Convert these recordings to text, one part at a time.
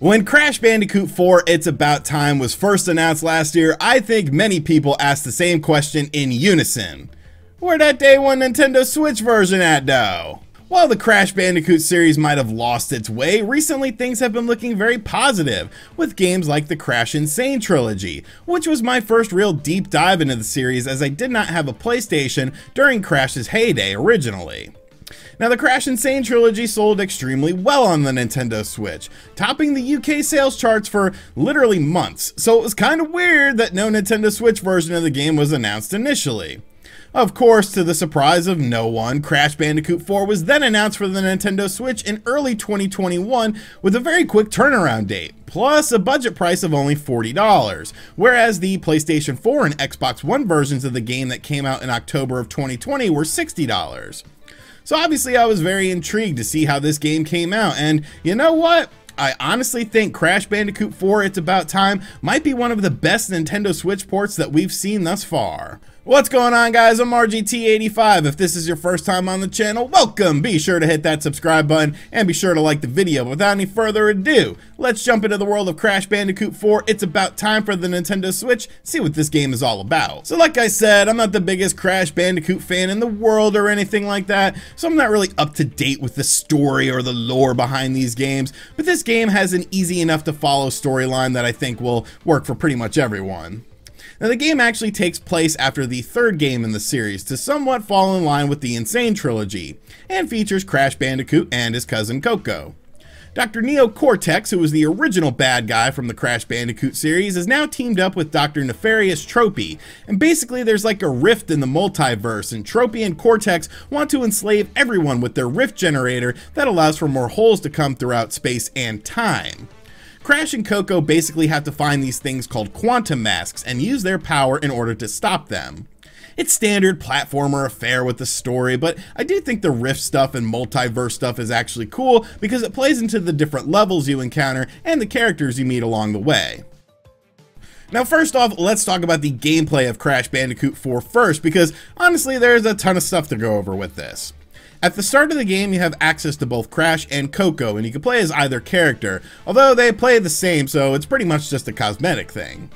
When Crash Bandicoot 4: It's About Time was first announced last year, I think many people asked the same question in unison. Where that day one Nintendo Switch version at though? While the Crash Bandicoot series might have lost its way, recently things have been looking very positive, with games like the Crash N. Sane Trilogy, which was my first real deep dive into the series as I did not have a PlayStation during Crash's heyday originally. Now, the Crash N. Sane Trilogy sold extremely well on the Nintendo Switch, topping the UK sales charts for literally months, so it was kind of weird that no Nintendo Switch version of the game was announced initially. Of course, to the surprise of no one, Crash Bandicoot 4 was then announced for the Nintendo Switch in early 2021 with a very quick turnaround date, plus a budget price of only $40, whereas the PlayStation 4 and Xbox One versions of the game that came out in October of 2020 were $60. So obviously I was very intrigued to see how this game came out, and you know what? I honestly think Crash Bandicoot 4: It's About Time might be one of the best Nintendo Switch ports that we've seen thus far. What's going on, guys? I'm RGT85. If this is your first time on the channel, welcome! Be sure to hit that subscribe button and be sure to like the video. Without any further ado, let's jump into the world of Crash Bandicoot 4: It's About Time for the Nintendo Switch, see what this game is all about. So like I said, I'm not the biggest Crash Bandicoot fan in the world or anything like that, so I'm not really up to date with the story or the lore behind these games, but this game has an easy enough to follow storyline that I think will work for pretty much everyone. Now, the game actually takes place after the third game in the series to somewhat fall in line with the N. Sane Trilogy, and features Crash Bandicoot and his cousin Coco. Dr. Neo Cortex, who was the original bad guy from the Crash Bandicoot series, is now teamed up with Dr. Nefarious Tropy, and basically there's like a rift in the multiverse, and Tropy and Cortex want to enslave everyone with their rift generator that allows for more holes to come throughout space and time. Crash and Coco basically have to find these things called quantum masks and use their power in order to stop them. It's standard platformer affair with the story, but I do think the rift stuff and multiverse stuff is actually cool because it plays into the different levels you encounter and the characters you meet along the way. Now, first off, let's talk about the gameplay of Crash Bandicoot 4 first, because honestly there's a ton of stuff to go over with this. At the start of the game, you have access to both Crash and Coco, and you can play as either character, although they play the same, so it's pretty much just a cosmetic thing.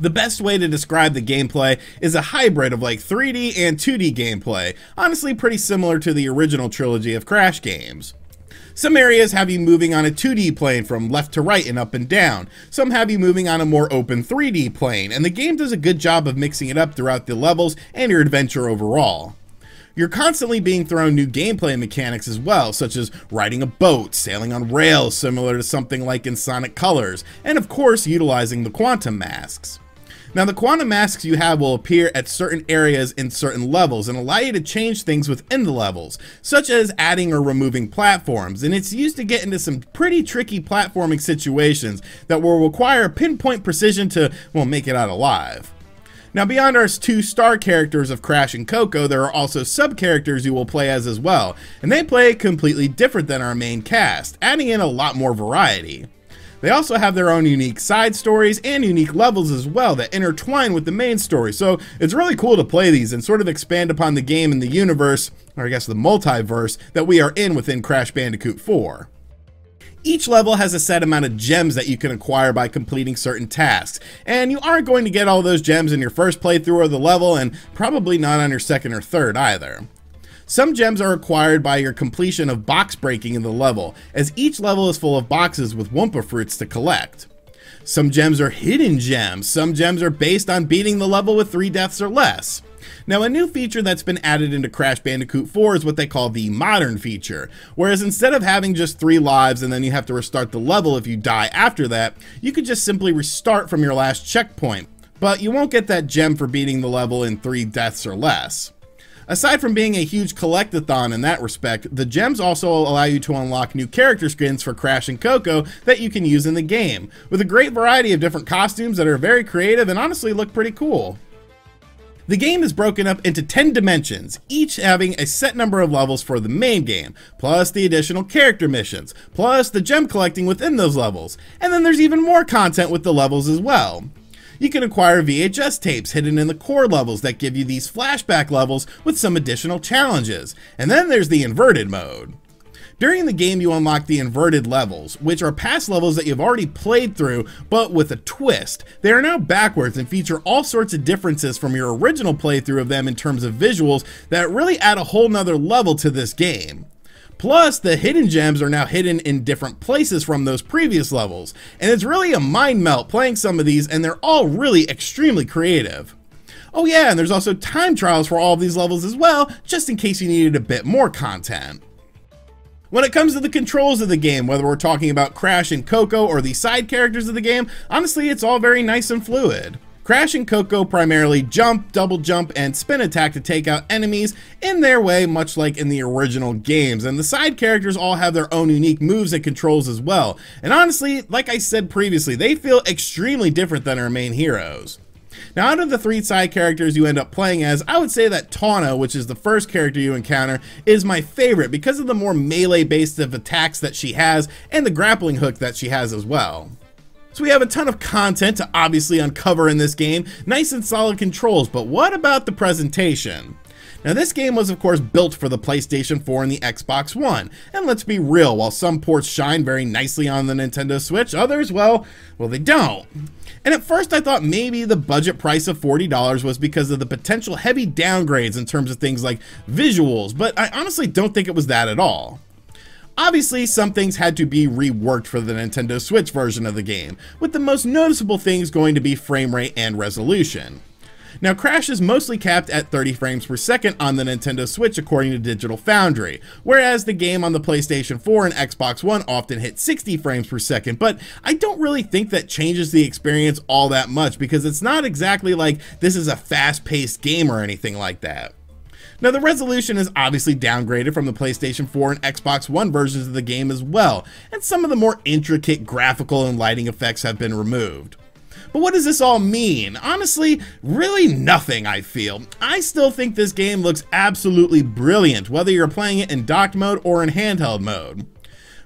The best way to describe the gameplay is a hybrid of like 3D and 2D gameplay, honestly pretty similar to the original trilogy of Crash games. Some areas have you moving on a 2D plane from left to right and up and down, some have you moving on a more open 3D plane, and the game does a good job of mixing it up throughout the levels and your adventure overall. You're constantly being thrown new gameplay mechanics as well, such as riding a boat, sailing on rails similar to something like in Sonic Colors, and of course utilizing the quantum masks. Now, the quantum masks you have will appear at certain areas in certain levels and allow you to change things within the levels, such as adding or removing platforms, and it's used to get into some pretty tricky platforming situations that will require pinpoint precision to, well, make it out alive. Now, beyond our two star characters of Crash and Coco, there are also sub-characters you will play as well, and they play completely different than our main cast, adding in a lot more variety. They also have their own unique side stories and unique levels as well that intertwine with the main story, so it's really cool to play these and sort of expand upon the game and the universe, or I guess the multiverse, that we are in within Crash Bandicoot 4. Each level has a set amount of gems that you can acquire by completing certain tasks, and you aren't going to get all those gems in your first playthrough of the level, and probably not on your second or third either. Some gems are acquired by your completion of box breaking in the level, as each level is full of boxes with Wumpa Fruits to collect. Some gems are hidden gems, some gems are based on beating the level with 3 deaths or less. Now, a new feature that's been added into Crash Bandicoot 4 is what they call the modern feature, whereas instead of having just 3 lives and then you have to restart the level if you die after that, you could just simply restart from your last checkpoint, but you won't get that gem for beating the level in 3 deaths or less. Aside from being a huge collect-a-thon in that respect, the gems also allow you to unlock new character skins for Crash and Coco that you can use in the game, with a great variety of different costumes that are very creative and honestly look pretty cool. The game is broken up into 10 dimensions, each having a set number of levels for the main game, plus the additional character missions, plus the gem collecting within those levels, and then there's even more content with the levels as well. You can acquire VHS tapes hidden in the core levels that give you these flashback levels with some additional challenges, and then there's the inverted mode. During the game, you unlock the inverted levels, which are past levels that you've already played through, but with a twist. They are now backwards and feature all sorts of differences from your original playthrough of them in terms of visuals that really add a whole nother level to this game. Plus, the hidden gems are now hidden in different places from those previous levels, and it's really a mind melt playing some of these, and they're all really extremely creative. Oh yeah, and there's also time trials for all of these levels as well, just in case you needed a bit more content. When it comes to the controls of the game, whether we're talking about Crash and Coco or the side characters of the game, honestly it's all very nice and fluid. Crash and Coco primarily jump, double jump, and spin attack to take out enemies in their way, much like in the original games, and the side characters all have their own unique moves and controls as well, and honestly, like I said previously, they feel extremely different than our main heroes. Now, out of the three side characters you end up playing as, I would say that Tawna, which is the first character you encounter, is my favorite because of the more melee-based of attacks that she has and the grappling hook that she has as well. So we have a ton of content to obviously uncover in this game, nice and solid controls, but what about the presentation? Now, this game was of course built for the PlayStation 4 and the Xbox One, and let's be real, while some ports shine very nicely on the Nintendo Switch, others, well, they don't. And at first I thought maybe the budget price of $40 was because of the potential heavy downgrades in terms of things like visuals, but I honestly don't think it was that at all. Obviously, some things had to be reworked for the Nintendo Switch version of the game, with the most noticeable things going to be frame rate and resolution. Now, Crash is mostly capped at 30 frames per second on the Nintendo Switch according to Digital Foundry, whereas the game on the PlayStation 4 and Xbox One often hit 60 frames per second, but I don't really think that changes the experience all that much because it's not exactly like this is a fast-paced game or anything like that. Now, the resolution is obviously downgraded from the PlayStation 4 and Xbox One versions of the game as well, and some of the more intricate graphical and lighting effects have been removed. But what does this all mean? Honestly, really nothing, I feel. I still think this game looks absolutely brilliant, whether you're playing it in docked mode or in handheld mode.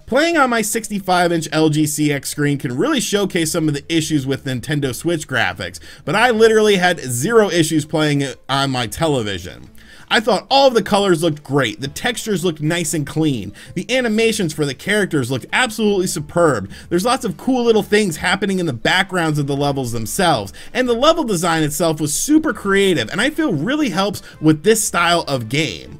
Playing on my 65-inch LG CX screen can really showcase some of the issues with Nintendo Switch graphics, but I literally had zero issues playing it on my television. I thought all of the colors looked great, the textures looked nice and clean, the animations for the characters looked absolutely superb, there's lots of cool little things happening in the backgrounds of the levels themselves, and the level design itself was super creative and I feel really helps with this style of game.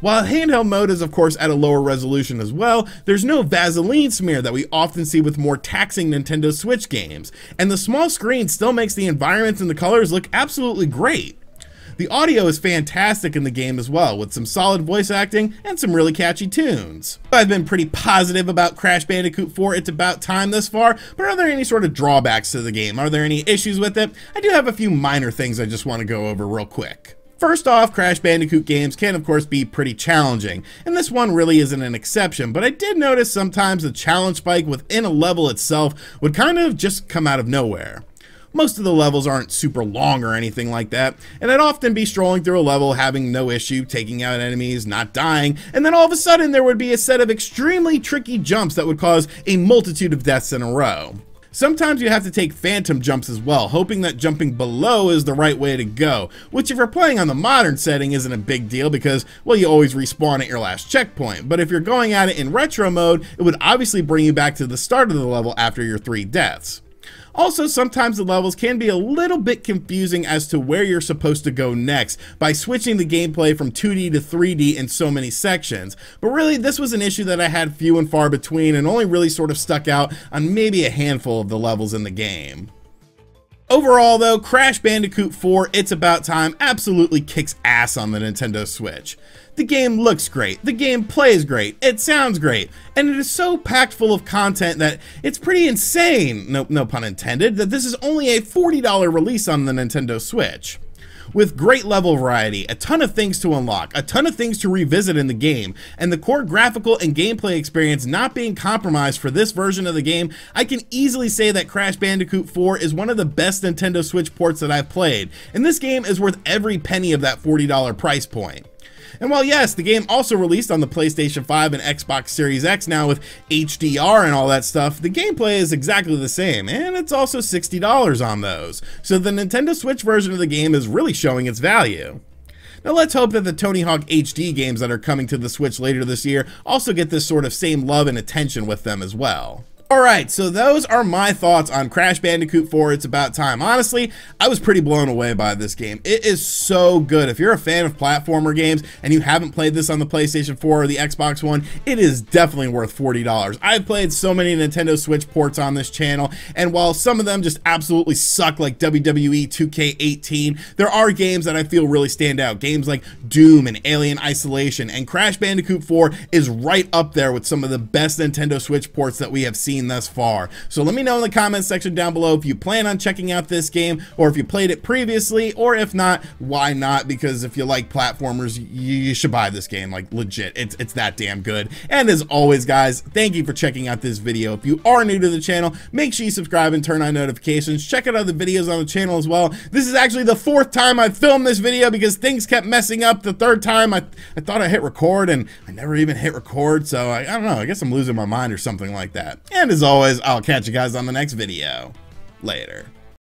While handheld mode is of course at a lower resolution as well, there's no Vaseline smear that we often see with more taxing Nintendo Switch games, and the small screen still makes the environments and the colors look absolutely great. The audio is fantastic in the game as well, with some solid voice acting and some really catchy tunes. I've been pretty positive about Crash Bandicoot 4 It's About Time thus far, but are there any sort of drawbacks to the game? Are there any issues with it? I do have a few minor things I just want to go over real quick. First off, Crash Bandicoot games can of course be pretty challenging, and this one really isn't an exception, but I did notice sometimes the challenge spike within a level itself would kind of just come out of nowhere. Most of the levels aren't super long or anything like that, and I'd often be strolling through a level having no issue taking out enemies, not dying, and then all of a sudden there would be a set of extremely tricky jumps that would cause a multitude of deaths in a row. Sometimes you have to take phantom jumps as well, hoping that jumping below is the right way to go, which if you're playing on the modern setting isn't a big deal because, well, you always respawn at your last checkpoint, but if you're going at it in retro mode, it would obviously bring you back to the start of the level after your 3 deaths. Also, sometimes the levels can be a little bit confusing as to where you're supposed to go next by switching the gameplay from 2D to 3D in so many sections, but really this was an issue that I had few and far between and only really sort of stuck out on maybe a handful of the levels in the game. Overall though, Crash Bandicoot 4 It's About Time absolutely kicks ass on the Nintendo Switch. The game looks great, the game plays great, it sounds great, and it is so packed full of content that it's pretty insane, no pun intended, that this is only a $40 release on the Nintendo Switch. With great level variety, a ton of things to unlock, a ton of things to revisit in the game, and the core graphical and gameplay experience not being compromised for this version of the game, I can easily say that Crash Bandicoot 4 is one of the best Nintendo Switch ports that I've played, and this game is worth every penny of that $40 price point. And while yes, the game also released on the PlayStation 5 and Xbox Series X now with HDR and all that stuff, the gameplay is exactly the same, and it's also $60 on those, so the Nintendo Switch version of the game is really showing its value. Now let's hope that the Tony Hawk HD games that are coming to the Switch later this year also get this sort of same love and attention with them as well. Alright, so those are my thoughts on Crash Bandicoot 4, It's About Time. Honestly, I was pretty blown away by this game. It is so good. If you're a fan of platformer games and you haven't played this on the PlayStation 4 or the Xbox One, it is definitely worth $40. I've played so many Nintendo Switch ports on this channel, and while some of them just absolutely suck, like WWE 2K18, there are games that I feel really stand out. Games like Doom and Alien Isolation, and Crash Bandicoot 4 is right up there with some of the best Nintendo Switch ports that we have seen thus far. So let me know in the comments section down below if you plan on checking out this game, or if you played it previously, or if not, why not? Because if you like platformers, you should buy this game. Like, legit, it's that damn good. And as always, guys, thank you for checking out this video. If you are new to the channel, make sure you subscribe and turn on notifications. Check out other videos on the channel as well. This is actually the 4th time I've filmed this video because things kept messing up. The 3rd time I thought I hit record and I never even hit record, so I don't know, I guess I'm losing my mind or something like that. And as always, I'll catch you guys on the next video. Later.